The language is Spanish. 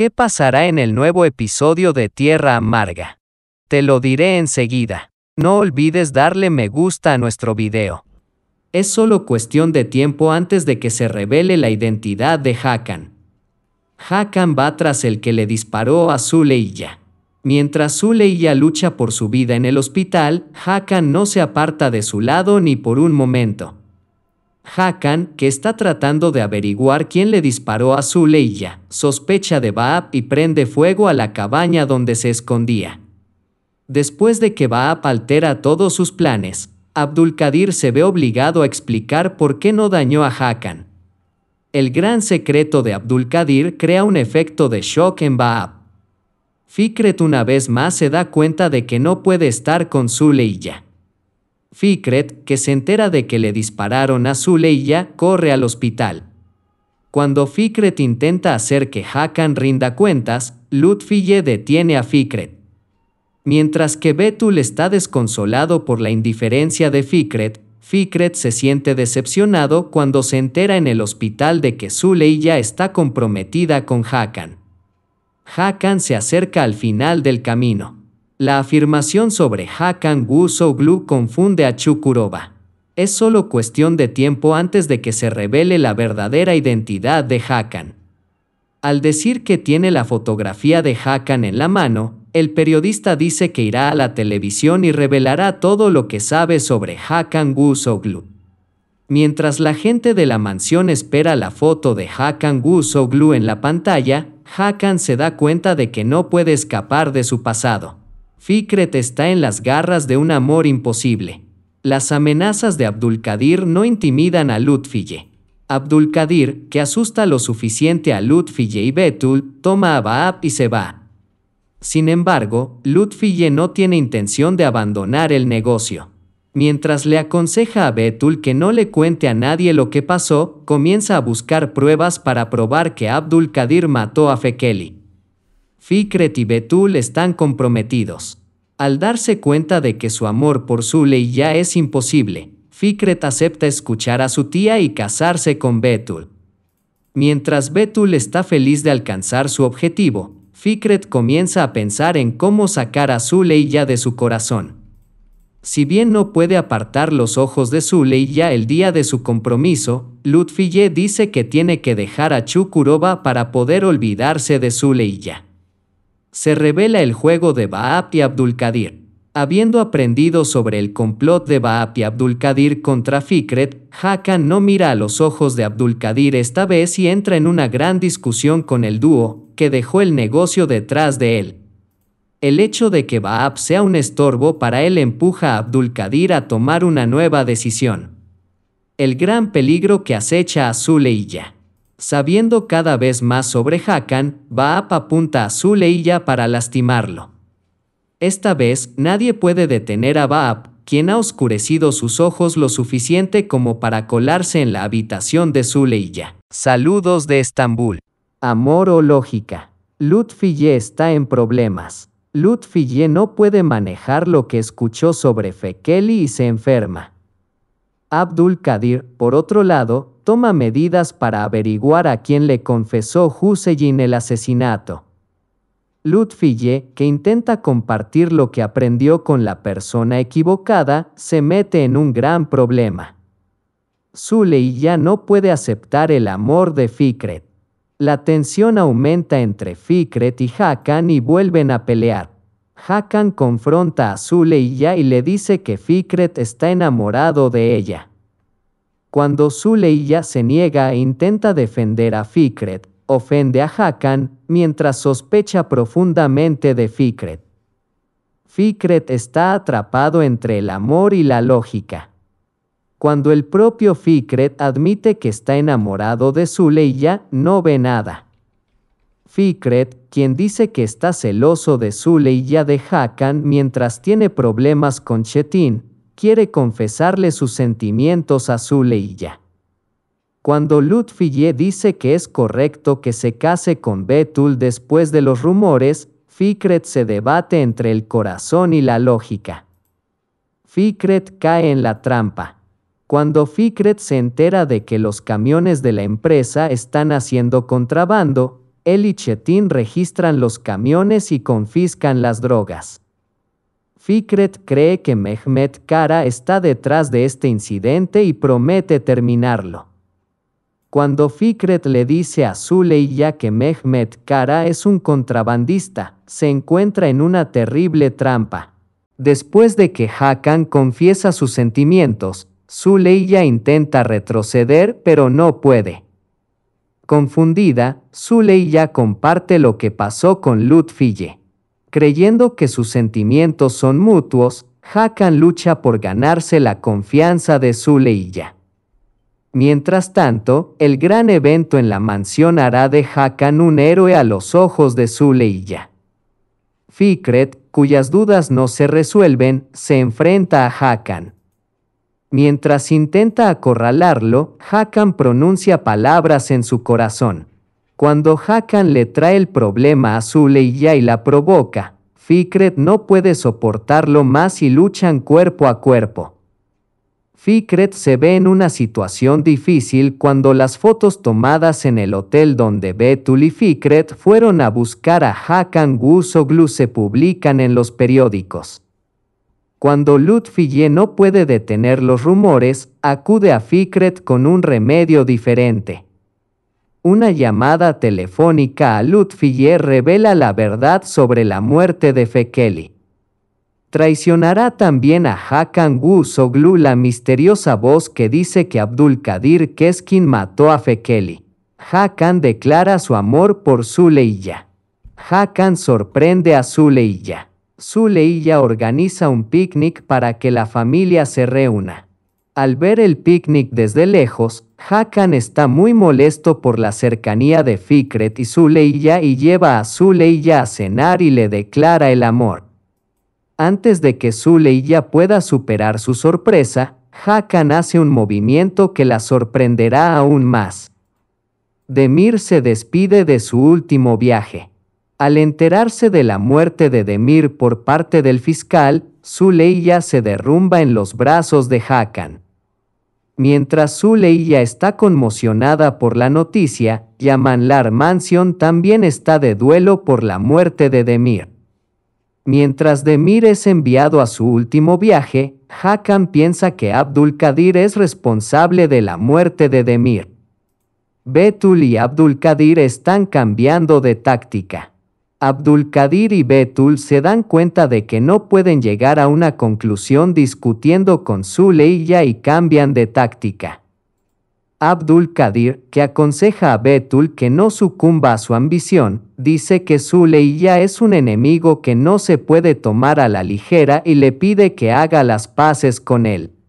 ¿Qué pasará en el nuevo episodio de Tierra Amarga? Te lo diré enseguida. No olvides darle me gusta a nuestro video. Es solo cuestión de tiempo antes de que se revele la identidad de Hakan. Hakan va tras el que le disparó a Zuleyha. Mientras Zuleyha lucha por su vida en el hospital, Hakan no se aparta de su lado ni por un momento. Hakan, que está tratando de averiguar quién le disparó a Zuleyha, sospecha de Baab y prende fuego a la cabaña donde se escondía. Después de que Baab altera todos sus planes, Abdülkadir se ve obligado a explicar por qué no dañó a Hakan. El gran secreto de Abdülkadir crea un efecto de shock en Baab. Fikret una vez más se da cuenta de que no puede estar con Zuleyha. Fikret, que se entera de que le dispararon a Zuleyha, corre al hospital. Cuando Fikret intenta hacer que Hakan rinda cuentas, Lutfiye detiene a Fikret. Mientras que Betül está desconsolado por la indiferencia de Fikret, Fikret se siente decepcionado cuando se entera en el hospital de que Zuleyha está comprometida con Hakan. Hakan se acerca al final del camino. La afirmación sobre Hakan Güzoglu confunde a Çukurova. Es solo cuestión de tiempo antes de que se revele la verdadera identidad de Hakan. Al decir que tiene la fotografía de Hakan en la mano, el periodista dice que irá a la televisión y revelará todo lo que sabe sobre Hakan Güzoglu. Mientras la gente de la mansión espera la foto de Hakan Güzoglu en la pantalla, Hakan se da cuenta de que no puede escapar de su pasado. Fikret está en las garras de un amor imposible. Las amenazas de Abdülkadir no intimidan a Lutfiye. Abdülkadir, que asusta lo suficiente a Lutfiye y Betül, toma a Baab y se va. Sin embargo, Lutfiye no tiene intención de abandonar el negocio. Mientras le aconseja a Betül que no le cuente a nadie lo que pasó, comienza a buscar pruebas para probar que Abdülkadir mató a Fekeli. Fikret y Betül están comprometidos. Al darse cuenta de que su amor por Zuleyha es imposible, Fikret acepta escuchar a su tía y casarse con Betül. Mientras Betül está feliz de alcanzar su objetivo, Fikret comienza a pensar en cómo sacar a Zuleyha de su corazón. Si bien no puede apartar los ojos de Zuleyha el día de su compromiso, Lutfiye dice que tiene que dejar a Çukurova para poder olvidarse de Zuleyha. Se revela el juego de Baab y Abdülkadir. Habiendo aprendido sobre el complot de Baab y Abdülkadir contra Fikret, Hakan no mira a los ojos de Abdülkadir esta vez y entra en una gran discusión con el dúo, que dejó el negocio detrás de él. El hecho de que Baab sea un estorbo para él empuja a Abdülkadir a tomar una nueva decisión. El gran peligro que acecha a Zuleyha. Sabiendo cada vez más sobre Hakan, Baab apunta a Zuleyha para lastimarlo. Esta vez, nadie puede detener a Baab, quien ha oscurecido sus ojos lo suficiente como para colarse en la habitación de Zuleyha. Saludos de Estambul. Amor o lógica. Lutfiye está en problemas. Lutfiye no puede manejar lo que escuchó sobre Fekeli y se enferma. Abdülkadir, por otro lado, toma medidas para averiguar a quién le confesó Hüseyin el asesinato. Lutfiye, que intenta compartir lo que aprendió con la persona equivocada, se mete en un gran problema. Zuleyha no puede aceptar el amor de Fikret. La tensión aumenta entre Fikret y Hakan y vuelven a pelear. Hakan confronta a Zuleyha y le dice que Fikret está enamorado de ella. Cuando Zuleyha se niega e intenta defender a Fikret, ofende a Hakan, mientras sospecha profundamente de Fikret. Fikret está atrapado entre el amor y la lógica. Cuando el propio Fikret admite que está enamorado de Zuleyha, no ve nada. Fikret, quien dice que está celoso de Zuleyha de Hakan mientras tiene problemas con Çetin, quiere confesarle sus sentimientos a Zuleyha. Cuando Lutfiye dice que es correcto que se case con Betül después de los rumores, Fikret se debate entre el corazón y la lógica. Fikret cae en la trampa. Cuando Fikret se entera de que los camiones de la empresa están haciendo contrabando, él y Çetin registran los camiones y confiscan las drogas. Fikret cree que Mehmet Kara está detrás de este incidente y promete terminarlo. Cuando Fikret le dice a Zuleyha que Mehmet Kara es un contrabandista, se encuentra en una terrible trampa. Después de que Hakan confiesa sus sentimientos, Zuleyha intenta retroceder pero no puede. Confundida, Zuleyha comparte lo que pasó con Lutfiye. Creyendo que sus sentimientos son mutuos, Hakan lucha por ganarse la confianza de Zuleyha. Mientras tanto, el gran evento en la mansión hará de Hakan un héroe a los ojos de Zuleyha. Fikret, cuyas dudas no se resuelven, se enfrenta a Hakan. Mientras intenta acorralarlo, Hakan pronuncia palabras en su corazón. Cuando Hakan le trae el problema a Zuleyha y la provoca, Fikret no puede soportarlo más y luchan cuerpo a cuerpo. Fikret se ve en una situación difícil cuando las fotos tomadas en el hotel donde Betül y Fikret fueron a buscar a Hakan Güzoglu se publican en los periódicos. Cuando Lutfiye no puede detener los rumores, acude a Fikret con un remedio diferente. Una llamada telefónica a Lutfiye revela la verdad sobre la muerte de Fekeli. Traicionará también a Hakan Güzoglu la misteriosa voz que dice que Abdülkadir Keskin mató a Fekeli. Hakan declara su amor por Zuleyha. Hakan sorprende a Zuleyha. Zuleyha organiza un picnic para que la familia se reúna. Al ver el picnic desde lejos, Hakan está muy molesto por la cercanía de Fikret y Zuleyha y lleva a Zuleyha a cenar y le declara el amor. Antes de que Zuleyha pueda superar su sorpresa, Hakan hace un movimiento que la sorprenderá aún más. Demir se despide de su último viaje. Al enterarse de la muerte de Demir por parte del fiscal, Zuleyha se derrumba en los brazos de Hakan. Mientras Zuleyha está conmocionada por la noticia, Yamanlar Mansion también está de duelo por la muerte de Demir. Mientras Demir es enviado a su último viaje, Hakan piensa que Abdülkadir es responsable de la muerte de Demir. Betül y Abdülkadir están cambiando de táctica. Abdülkadir y Betül se dan cuenta de que no pueden llegar a una conclusión discutiendo con Zuleyha y cambian de táctica. Abdülkadir, que aconseja a Betül que no sucumba a su ambición, dice que Zuleyha es un enemigo que no se puede tomar a la ligera y le pide que haga las paces con él.